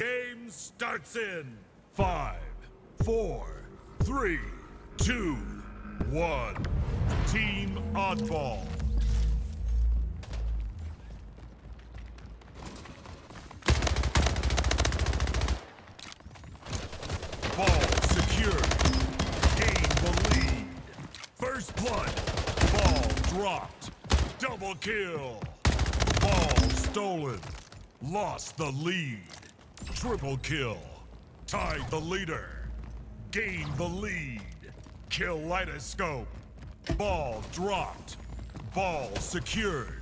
Game starts in 5, 4, 3, 2, 1. Team Oddball. Ball secured. Gain the lead. First blood. Ball dropped. Double kill. Ball stolen. Lost the lead. Triple kill. Tied the leader. Gained the lead. Kaleidoscope. Ball dropped. Ball secured.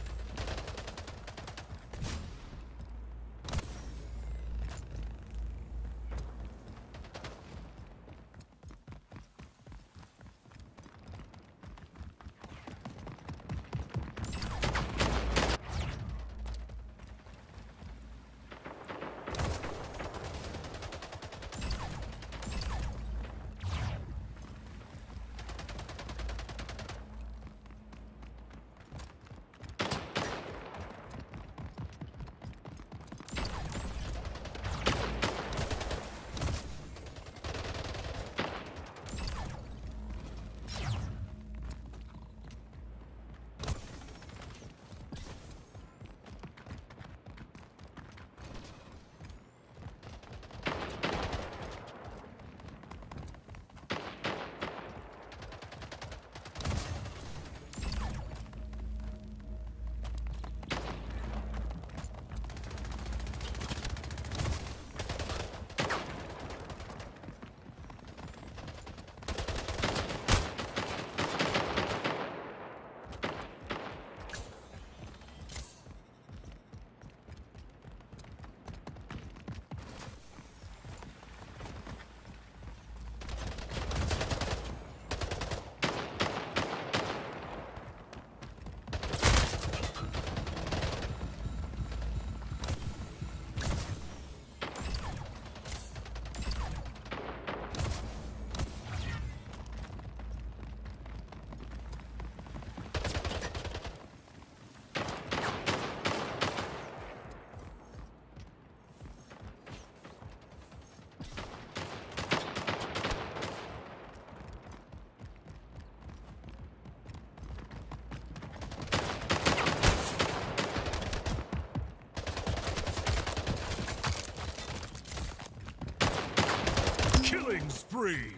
Killing spree.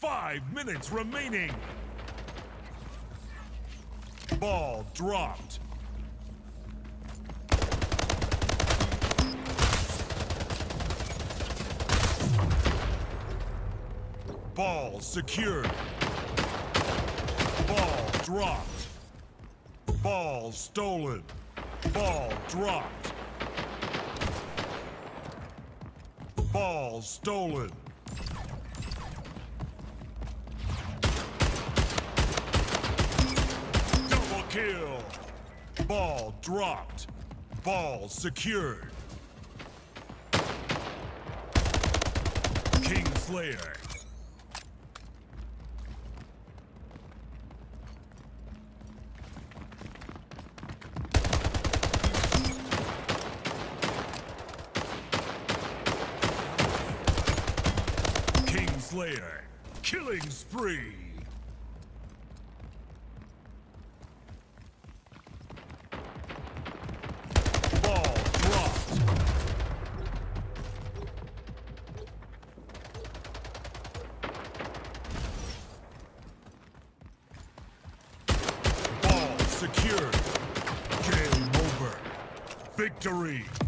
Five minutes remaining. Ball dropped. Ball secured. Ball dropped. Ball stolen. Ball dropped. Ball stolen. Double kill. Ball dropped. Ball secured. Kingslayer. Slayer. Killing spree. Ball dropped. Ball secured. Game over. Victory.